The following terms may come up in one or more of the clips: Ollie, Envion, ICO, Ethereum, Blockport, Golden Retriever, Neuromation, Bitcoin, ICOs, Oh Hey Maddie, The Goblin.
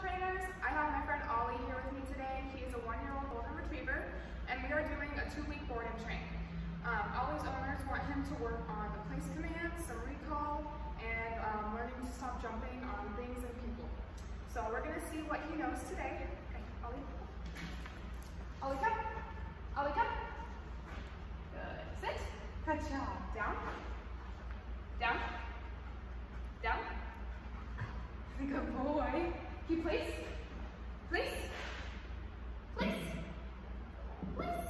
trainers. I have my friend Ollie here with me today. He is a 1-year-old golden retriever, and we are doing a 2-week board and train. Ollie's owners want him to work on the place commands, some recall, and learning to stop jumping on things and people. So we're going to see what he knows today. Okay, Ollie. Ollie, come. Ollie, come. Good. Sit. Good job. Down. Down. Down. Good boy. Keep place. Place. Place. Place.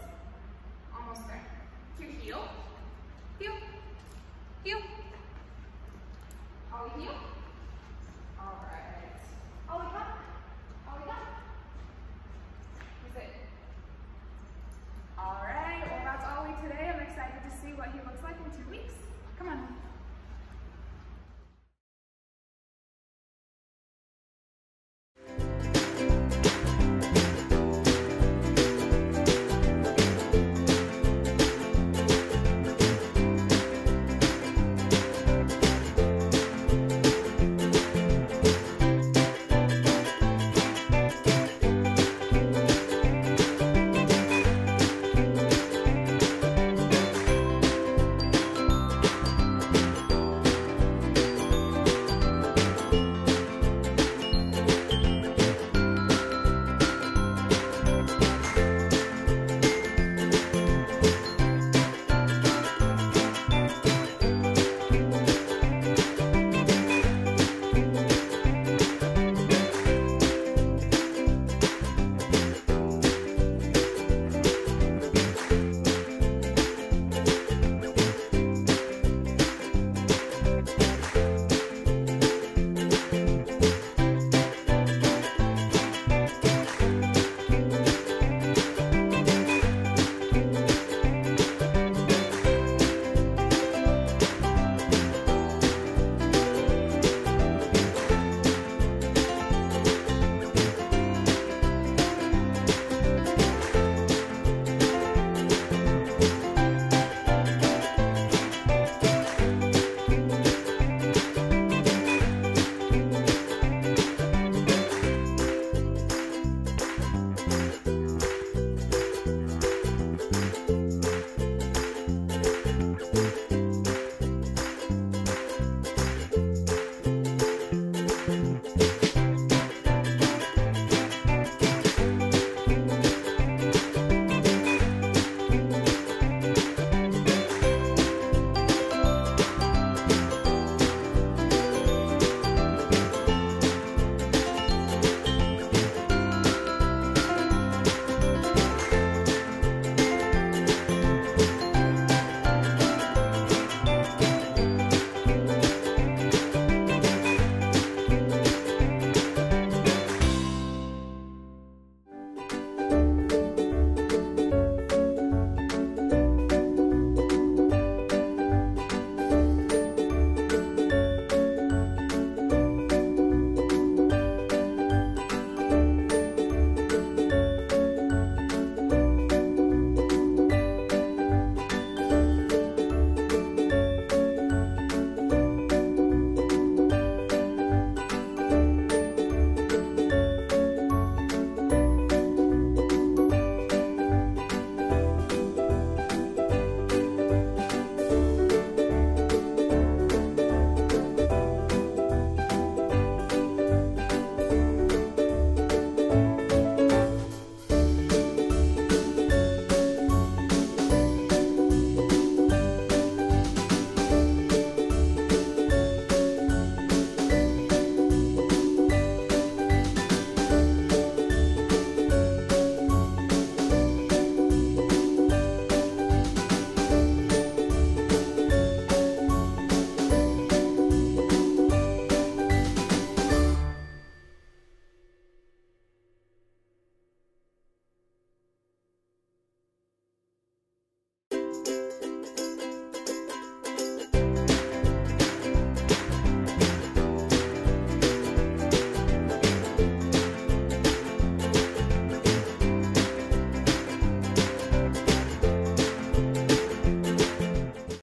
Almost there. To heel.